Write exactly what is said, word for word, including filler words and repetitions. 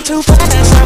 I'm too fast.